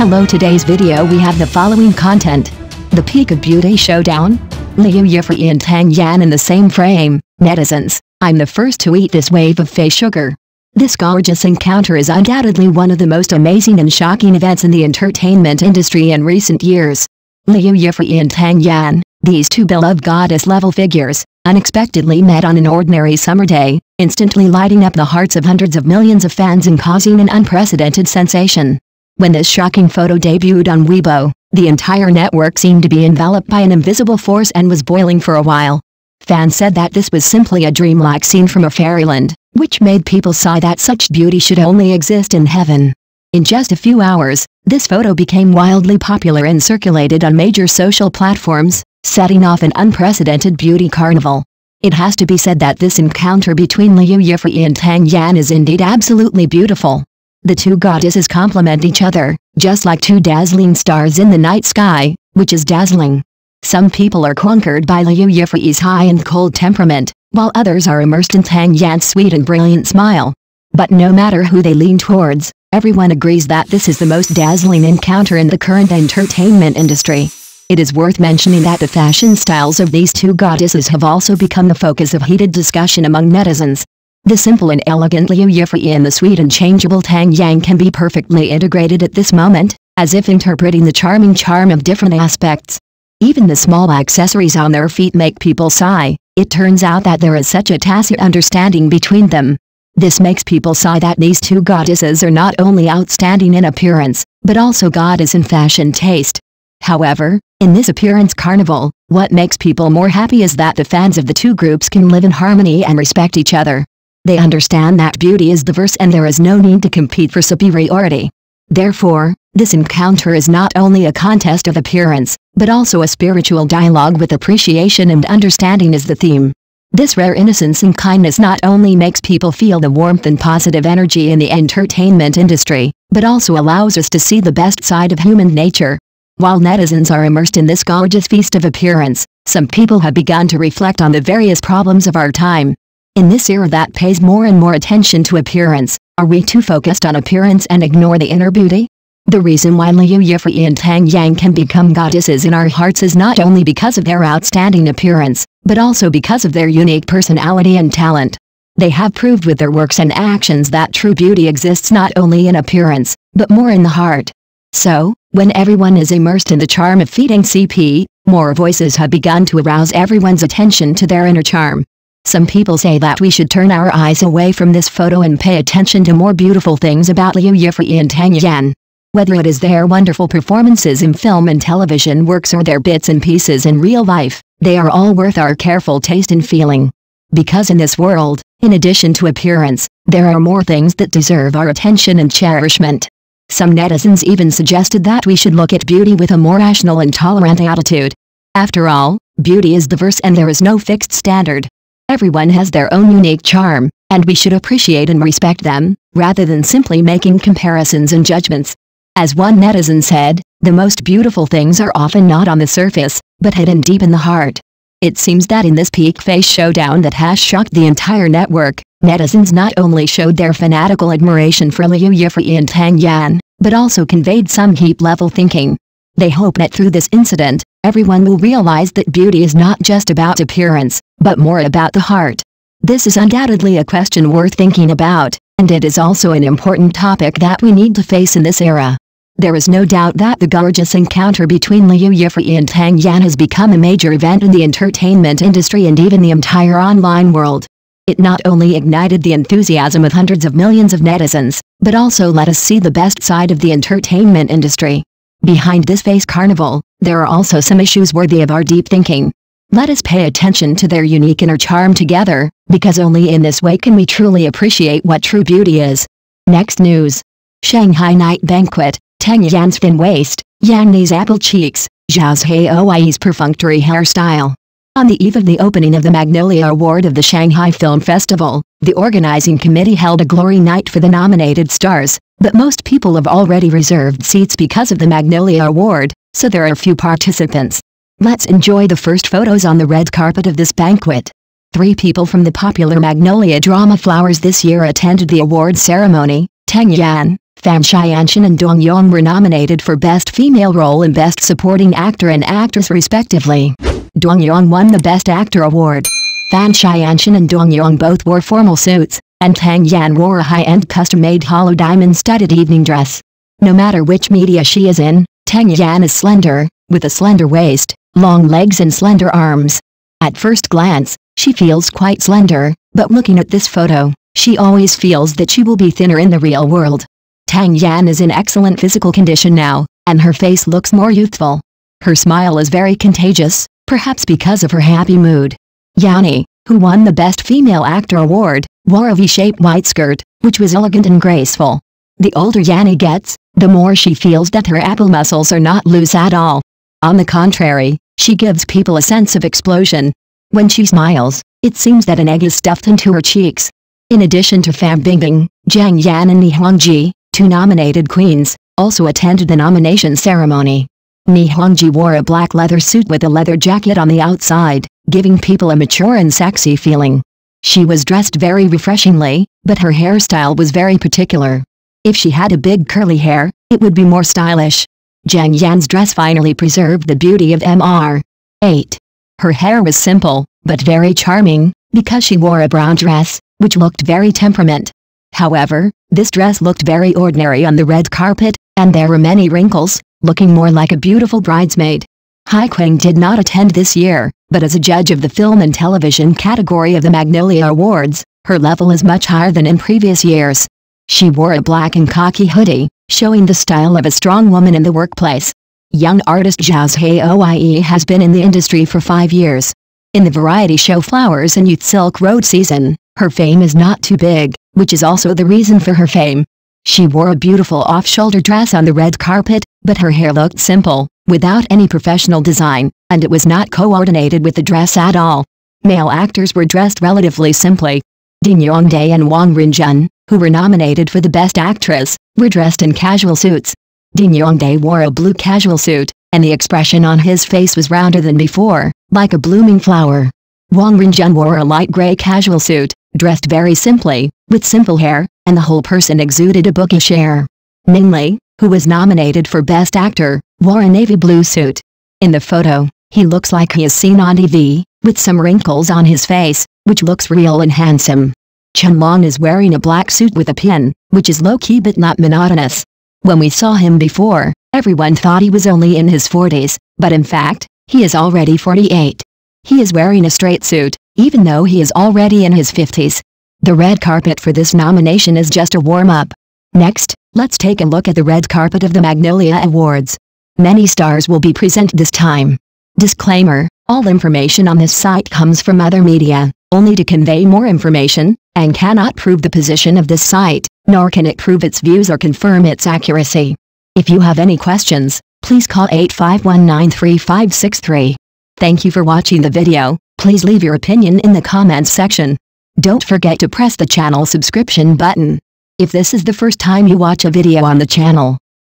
Hello, today's video we have the following content. The Peak of Beauty Showdown? Liu Yifei and Tang Yan in the same frame. Netizens, I'm the first to eat this wave of face sugar. This gorgeous encounter is undoubtedly one of the most amazing and shocking events in the entertainment industry in recent years. Liu Yifei and Tang Yan, these two beloved goddess-level figures, unexpectedly met on an ordinary summer day, instantly lighting up the hearts of hundreds of millions of fans and causing an unprecedented sensation. When this shocking photo debuted on Weibo, the entire network seemed to be enveloped by an invisible force and was boiling for a while. Fans said that this was simply a dreamlike scene from a fairyland, which made people sigh that such beauty should only exist in heaven. In just a few hours, this photo became wildly popular and circulated on major social platforms, setting off an unprecedented beauty carnival. It has to be said that this encounter between Liu Yifei and Tang Yan is indeed absolutely beautiful. The two goddesses complement each other, just like two dazzling stars in the night sky, which is dazzling. Some people are conquered by Liu Yifei's high and cold temperament, while others are immersed in Tang Yan's sweet and brilliant smile. But no matter who they lean towards, everyone agrees that this is the most dazzling encounter in the current entertainment industry. It is worth mentioning that the fashion styles of these two goddesses have also become the focus of heated discussion among netizens. The simple and elegant Liu Yifei and the sweet and changeable Tang Yan can be perfectly integrated at this moment, as if interpreting the charming charm of different aspects. Even the small accessories on their feet make people sigh. It turns out that there is such a tacit understanding between them. This makes people sigh that these two goddesses are not only outstanding in appearance, but also goddess in fashion taste. However, in this appearance carnival, what makes people more happy is that the fans of the two groups can live in harmony and respect each other. They understand that beauty is diverse and there is no need to compete for superiority. Therefore, this encounter is not only a contest of appearance, but also a spiritual dialogue with appreciation and understanding as the theme. This rare innocence and kindness not only makes people feel the warmth and positive energy in the entertainment industry, but also allows us to see the best side of human nature. While netizens are immersed in this gorgeous feast of appearance, some people have begun to reflect on the various problems of our time. In this era that pays more and more attention to appearance, are we too focused on appearance and ignore the inner beauty? The reason why Liu Yifei and Tang Yan can become goddesses in our hearts is not only because of their outstanding appearance, but also because of their unique personality and talent. They have proved with their works and actions that true beauty exists not only in appearance, but more in the heart. So, when everyone is immersed in the charm of feeding CP, more voices have begun to arouse everyone's attention to their inner charm. Some people say that we should turn our eyes away from this photo and pay attention to more beautiful things about Liu Yifei and Tang Yan. Whether it is their wonderful performances in film and television works or their bits and pieces in real life, they are all worth our careful taste and feeling. Because in this world, in addition to appearance, there are more things that deserve our attention and cherishment. Some netizens even suggested that we should look at beauty with a more rational and tolerant attitude. After all, beauty is diverse and there is no fixed standard. Everyone has their own unique charm, and we should appreciate and respect them, rather than simply making comparisons and judgments. As one netizen said, the most beautiful things are often not on the surface, but hidden deep in the heart. It seems that in this peak face showdown that has shocked the entire network, netizens not only showed their fanatical admiration for Liu Yifei and Tang Yan, but also conveyed some deep-level thinking. They hope that through this incident, everyone will realize that beauty is not just about appearance, but more about the heart. This is undoubtedly a question worth thinking about, and it is also an important topic that we need to face in this era. There is no doubt that the gorgeous encounter between Liu Yifei and Tang Yan has become a major event in the entertainment industry and even the entire online world. It not only ignited the enthusiasm of hundreds of millions of netizens, but also let us see the best side of the entertainment industry. Behind this face carnival, there are also some issues worthy of our deep thinking. Let us pay attention to their unique inner charm together, because only in this way can we truly appreciate what true beauty is. Next news. Shanghai Night Banquet, Tang Yan's thin waist, Yang Ni's apple cheeks, Zhao Zhaoyi's perfunctory hairstyle. On the eve of the opening of the Magnolia Award of the Shanghai Film Festival, the organizing committee held a glory night for the nominated stars, but most people have already reserved seats because of the Magnolia Award, so there are few participants. Let's enjoy the first photos on the red carpet of this banquet. Three people from the popular Magnolia drama Flowers this year attended the award ceremony: Tang Yan, Fan Shianshan and Dong Yong were nominated for Best Female Role and Best Supporting Actor and Actress respectively. Dong Yong won the Best Actor award. Fan Shianshan and Dong Yong both wore formal suits, and Tang Yan wore a high-end custom-made hollow diamond-studded evening dress. No matter which media she is in, Tang Yan is slender, with a slender waist, long legs and slender arms. At first glance, she feels quite slender, but looking at this photo, she always feels that she will be thinner in the real world. Tang Yan is in excellent physical condition now, and her face looks more youthful. Her smile is very contagious, perhaps because of her happy mood. Yang Ni, who won the Best Female Actor Award, wore a V-shaped white skirt, which was elegant and graceful. The older Yang Ni gets, the more she feels that her apple muscles are not loose at all. On the contrary, she gives people a sense of explosion. When she smiles, it seems that an egg is stuffed into her cheeks. In addition to Fan Bingbing, Zhang Yan and Ni Hongji, two nominated queens, also attended the nomination ceremony. Ni Hongji wore a black leather suit with a leather jacket on the outside, giving people a mature and sexy feeling. She was dressed very refreshingly, but her hairstyle was very particular. If she had a big curly hair, it would be more stylish. Zhang Yan's dress finally preserved the beauty of Mr. 8. Her hair was simple, but very charming, because she wore a brown dress, which looked very temperament. However, this dress looked very ordinary on the red carpet, and there were many wrinkles, looking more like a beautiful bridesmaid. Haiqing did not attend this year, but as a judge of the film and television category of the Magnolia Awards, her level is much higher than in previous years. She wore a black and khaki hoodie, showing the style of a strong woman in the workplace. Young artist Zhao Zhaoyi has been in the industry for 5 years. In the variety show Flowers and Youth Silk Road season, her fame is not too big, which is also the reason for her fame. She wore a beautiful off-shoulder dress on the red carpet, but her hair looked simple, without any professional design, and it was not coordinated with the dress at all. Male actors were dressed relatively simply. Ding Yongde and Wang Renjun, who were nominated for the Best Actress, were dressed in casual suits. Ding Yongde wore a blue casual suit, and the expression on his face was rounder than before, like a blooming flower. Wang Renjun wore a light gray casual suit, dressed very simply, with simple hair, and the whole person exuded a bookish air. Ming Li, who was nominated for Best Actor, wore a navy blue suit. In the photo, he looks like he is seen on TV, with some wrinkles on his face, which looks real and handsome. Chen Long is wearing a black suit with a pin, which is low-key but not monotonous. When we saw him before, everyone thought he was only in his 40s, but in fact, he is already 48. He is wearing a straight suit, even though he is already in his 50s. The red carpet for this nomination is just a warm-up. Next, let's take a look at the red carpet of the Magnolia Awards. Many stars will be present this time. Disclaimer, all information on this site comes from other media, only to convey more information, and cannot prove the position of this site, nor can it prove its views or confirm its accuracy. If you have any questions, please call 851-935-63. Thank you for watching the video. Please leave your opinion in the comments section. Don't forget to press the channel subscription button. If this is the first time you watch a video on the channel,